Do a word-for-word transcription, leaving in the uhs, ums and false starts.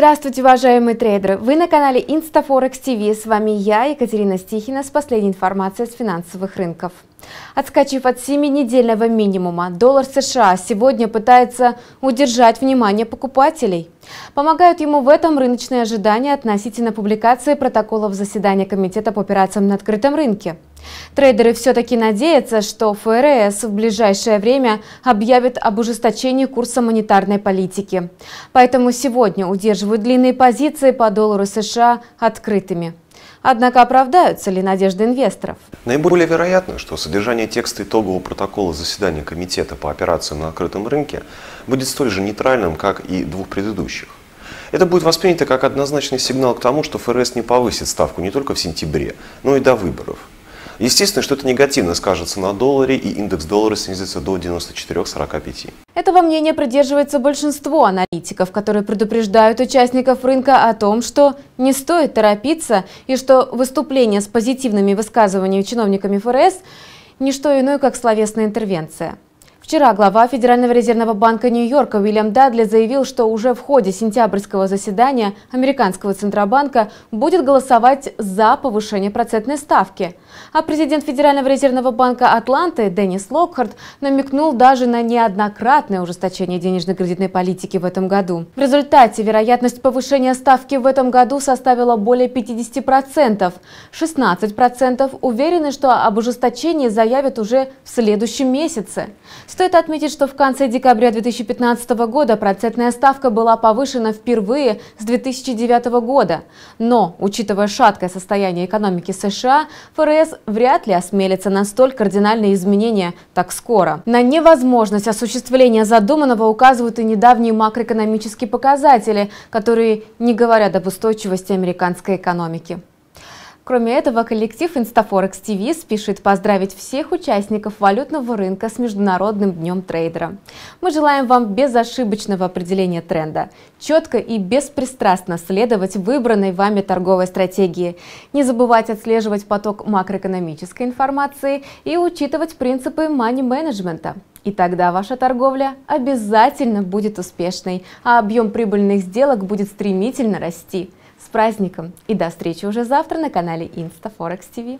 Здравствуйте, уважаемые трейдеры! Вы на канале InstaForex ти ви. С вами я, Екатерина Стихина, с последней информацией с финансовых рынков. Отскочив от семинедельного минимума, доллар США сегодня пытается удержать внимание покупателей. Помогают ему в этом рыночные ожидания относительно публикации протоколов заседания Комитета по операциям на открытом рынке. Трейдеры все-таки надеются, что ФРС в ближайшее время объявит об ужесточении курса монетарной политики. Поэтому сегодня удерживают длинные позиции по доллару США открытыми. Однако оправдаются ли надежды инвесторов? Наиболее вероятно, что содержание текста итогового протокола заседания Комитета по операциям на открытом рынке будет столь же нейтральным, как и двух предыдущих. Это будет воспринято как однозначный сигнал к тому, что ФРС не повысит ставку не только в сентябре, но и до выборов. Естественно, что это негативно скажется на долларе, и индекс доллара снизится до девяносто четыре сорок пять. Этого мнения придерживается большинство аналитиков, которые предупреждают участников рынка о том, что не стоит торопиться и что выступления с позитивными высказываниями чиновниками ФРС – ничто иное, как словесная интервенция. Вчера глава Федерального резервного банка Нью-Йорка Уильям Дадли заявил, что уже в ходе сентябрьского заседания американского Центробанка будет голосовать за повышение процентной ставки. А президент Федерального резервного банка Атланты Деннис Локхарт намекнул даже на неоднократное ужесточение денежно-кредитной политики в этом году. В результате вероятность повышения ставки в этом году составила более пятидесяти процентов. шестнадцать процентов уверены, что об ужесточении заявят уже в следующем месяце. Стоит отметить, что в конце декабря две тысячи пятнадцатого года процентная ставка была повышена впервые с две тысячи девятого года. Но, учитывая шаткое состояние экономики США, ФРС вряд ли осмелится на столь кардинальные изменения так скоро. На невозможность осуществления задуманного указывают и недавние макроэкономические показатели, которые не говорят об устойчивости американской экономики. Кроме этого, коллектив InstaForex ти ви спешит поздравить всех участников валютного рынка с Международным днем трейдера. Мы желаем вам безошибочного определения тренда, четко и беспристрастно следовать выбранной вами торговой стратегии, не забывать отслеживать поток макроэкономической информации и учитывать принципы мани-менеджмента. И тогда ваша торговля обязательно будет успешной, а объем прибыльных сделок будет стремительно расти. С праздником! И до встречи уже завтра на канале InstaForex ти ви.